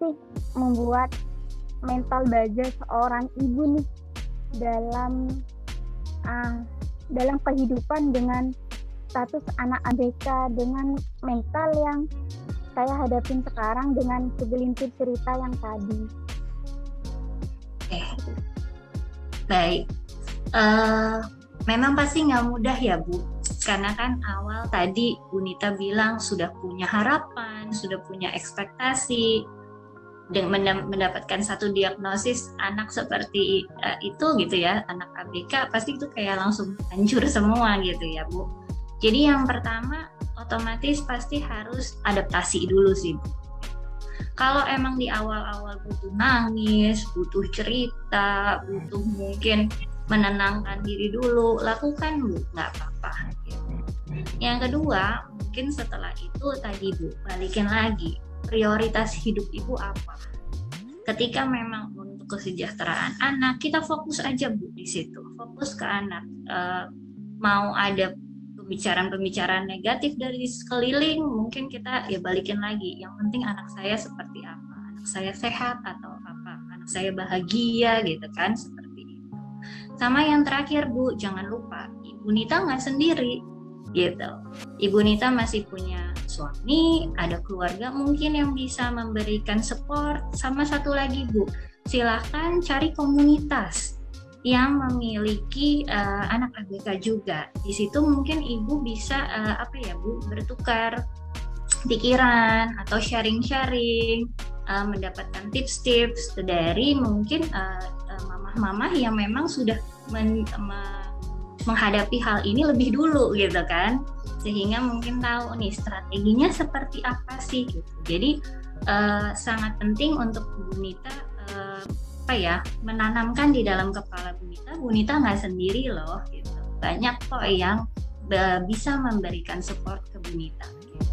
sih membuat mental baja seorang ibu nih dalam kehidupan dengan status anak ABK, dengan mental yang saya hadapin sekarang dengan segelintir cerita yang tadi. Oke. Baik. Memang pasti nggak mudah ya Bu, karena kan awal tadi Bu Nita bilang sudah punya harapan, sudah punya ekspektasi, dengan mendapatkan satu diagnosis anak seperti itu gitu ya, anak ABK, pasti itu kayak langsung hancur semua gitu ya Bu. Jadi yang pertama otomatis pasti harus adaptasi dulu sih Bu. Kalau emang di awal-awal butuh nangis, butuh cerita, butuh mungkin menenangkan diri dulu, lakukan Bu, nggak apa-apa gitu. Yang kedua, mungkin setelah itu tadi Bu, balikin lagi prioritas hidup ibu apa. Ketika memang untuk kesejahteraan anak, kita fokus aja Bu di situ, fokus ke anak. Mau ada pembicaraan-pembicaraan negatif dari sekeliling, mungkin kita ya balikin lagi, yang penting anak saya seperti apa, anak saya sehat atau apa, anak saya bahagia gitu kan, seperti itu. Sama yang terakhir Bu, jangan lupa Ibu Nita nggak sendiri gitu, Ibu Nita masih punya suami, ada keluarga mungkin yang bisa memberikan support. Sama satu lagi Bu, silahkan cari komunitas yang memiliki anak ABK juga. Di situ mungkin ibu bisa bertukar pikiran atau sharing-sharing, mendapatkan tips-tips dari mungkin mamah-mamah yang memang sudah menghadapi hal ini lebih dulu gitu kan, sehingga mungkin tahu nih strateginya seperti apa sih gitu. Jadi sangat penting untuk Bu Nita menanamkan di dalam kepala Bu Nita nggak sendiri loh gitu. Banyak kok yang bisa memberikan support ke Bu Nita gitu.